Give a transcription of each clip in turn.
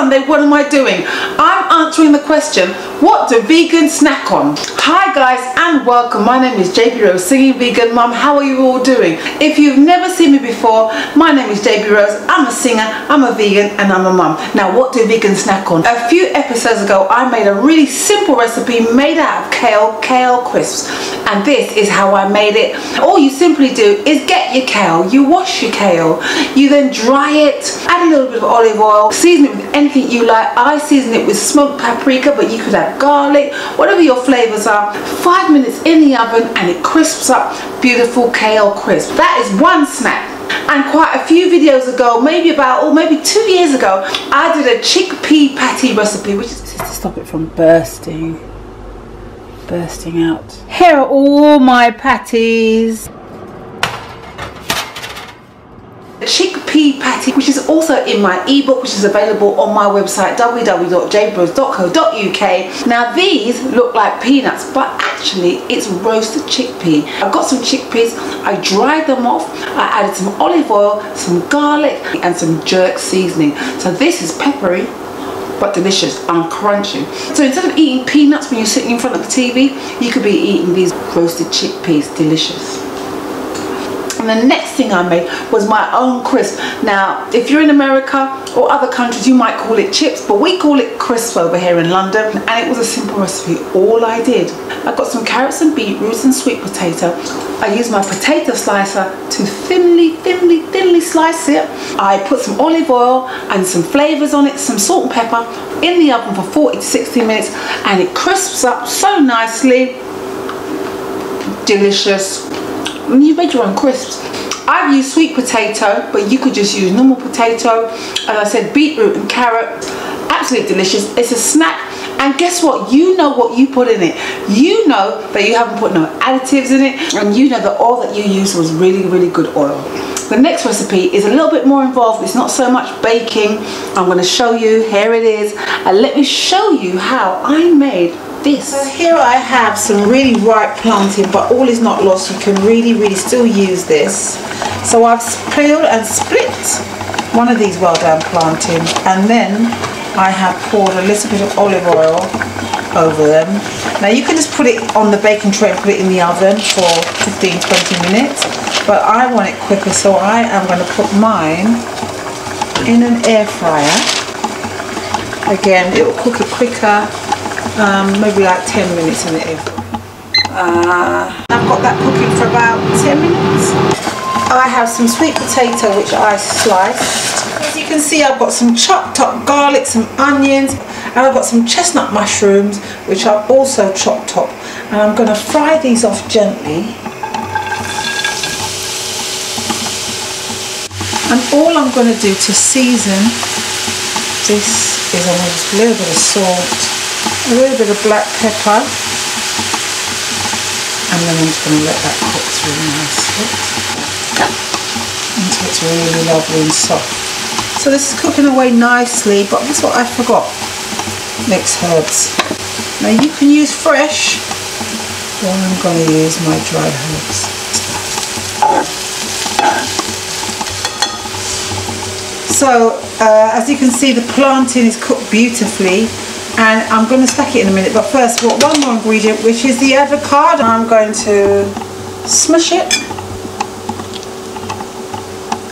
Sunday, what am I doing? I'm answering the question, what do vegans snack on? Hi guys and welcome, my name is JBRose, singing vegan mum. How are you all doing? If you've never seen me before, my name is JBRose, I'm a singer, I'm a vegan and I'm a mum. Now what do vegans snack on? A few episodes ago I made a really simple recipe made out of kale crisps, and this is how I made it. All you simply do is get your kale, you wash your kale, you then dry it, add a little bit of olive oil, season it with anything you like. I season it with smoked paprika, but you could add garlic, whatever your flavours are. 5 minutes in the oven and it crisps up. Beautiful kale crisp. That is one snack. And quite a few videos ago, maybe 2 years ago, I did a chickpea patty recipe, which is just to stop it from bursting out. Here are all my patties. A chickpea patty, which is also in my ebook, which is available on my website www.jbrose.co.uk. Now these look like peanuts, but actually it's roasted chickpea. I've got some chickpeas, I dried them off, I added some olive oil, some garlic and some jerk seasoning. So this is peppery but delicious and crunchy. So instead of eating peanuts when you're sitting in front of the TV, you could be eating these roasted chickpeas. Delicious. And the next thing I made was my own crisp. Now, if you're in America or other countries, you might call it chips, but we call it crisp over here in London. And it was a simple recipe. All I did, I got some carrots and beetroots and sweet potato. I used my potato slicer to thinly slice it. I put some olive oil and some flavours on it, some salt and pepper, in the oven for 40 to 60 minutes, and it crisps up so nicely. Delicious. You've made your own crisps. I've used sweet potato, but you could just use normal potato. As I said, beetroot and carrot. Absolutely delicious. It's a snack. And guess what? You know what you put in it. You know that you haven't put no additives in it. And you know the oil that you used was really, really good oil. The next recipe is a little bit more involved. It's not so much baking. I'm going to show you. Here it is. And let me show you how I made this. So here I have some really ripe plantain, but all is not lost. You can really still use this. So I've peeled and split one of these well done plantain, and then I have poured a little bit of olive oil over them. Now you can just put it on the baking tray and put it in the oven for 15-20 minutes, but I want it quicker, so I am going to put mine in an air fryer. Again, it will cook it quicker. Maybe like 10 minutes in the air. I've got that cooking for about 10 minutes. I have some sweet potato which I sliced. As you can see, I've got some chopped up garlic, some onions, and I've got some chestnut mushrooms which I've also chopped up. And I'm going to fry these off gently. And all I'm going to do to season this is I'm going to just a little bit of salt, a little bit of black pepper, and then I'm just going to let that cook through nicely until it's really lovely and soft. So this is cooking away nicely, but that's what I forgot, mixed herbs. Now you can use fresh, or I'm going to use my dry herbs. So as you can see, the plantain is cooked beautifully. And I'm going to stack it in a minute, but first I've got one more ingredient, which is the avocado. I'm going to smush it,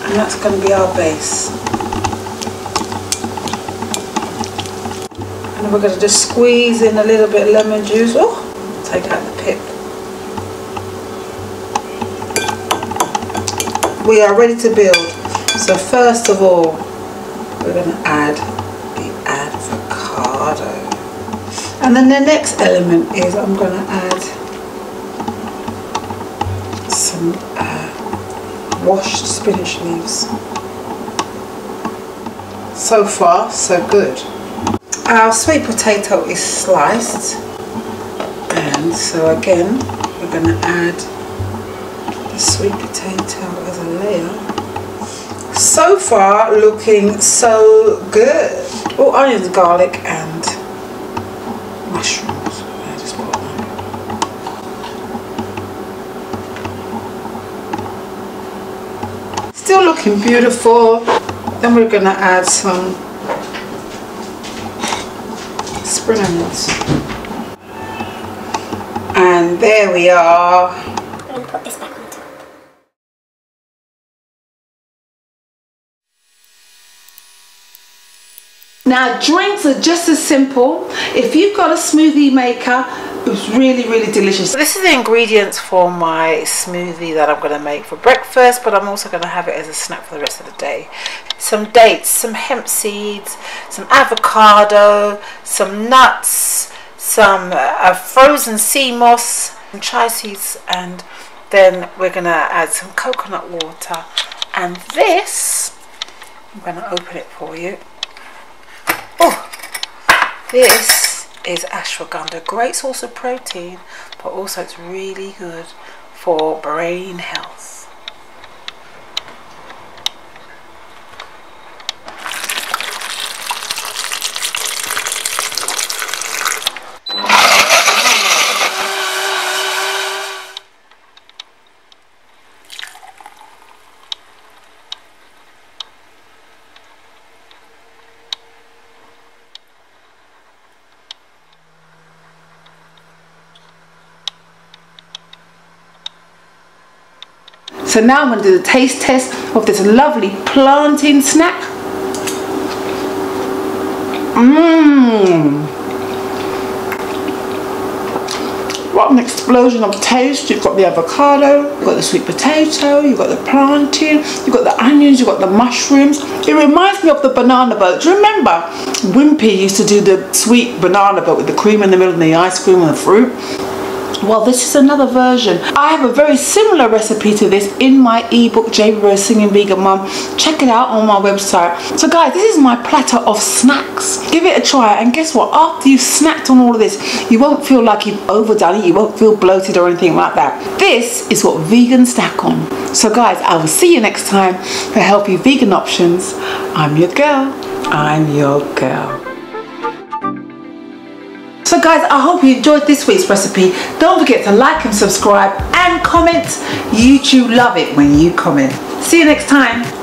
and that's going to be our base. And we're going to just squeeze in a little bit of lemon juice. Oh, take out the pip. We are ready to build. So first of all, we're going to add. And then the next element is I'm going to add some washed spinach leaves. So far, so good. Our sweet potato is sliced, and so again we're going to add the sweet potato as a layer. So far looking so good. Oh, onions, garlic and mushrooms. I just put them in. Still looking beautiful. Then we're going to add some spring onions. And there we are. I'm going to put this back on top. Now drinks are just as simple. If you've got a smoothie maker, it's really delicious. So this is the ingredients for my smoothie that I'm going to make for breakfast, but I'm also going to have it as a snack for the rest of the day. Some dates, some hemp seeds, some avocado, some nuts, some frozen sea moss, some chia seeds, and then we're going to add some coconut water. And this, I'm going to open it for you. Oh, this is ashwagandha, great source of protein, but also it's really good for brain health. So now I'm going to do the taste test of this lovely plantain snack. What an explosion of taste. You've got the avocado, you've got the sweet potato, you've got the plantain, you've got the onions, you've got the mushrooms. It reminds me of the banana boat. Do you remember Wimpy used to do the sweet banana boat with the cream in the middle and the ice cream and the fruit? Well, this is another version. I have a very similar recipe to this in my ebook, JBRose Singing Vegan Mum. Check it out on my website. So guys, this is my platter of snacks. Give it a try, and guess what? After you've snacked on all of this, you won't feel like you've overdone it, you won't feel bloated or anything like that. This is what vegans snack on. So guys, I will see you next time for healthy vegan options. I'm your girl. I'm your girl. So guys, I hope you enjoyed this week's recipe. Don't forget to like and subscribe and comment. YouTube love it when you comment. See you next time.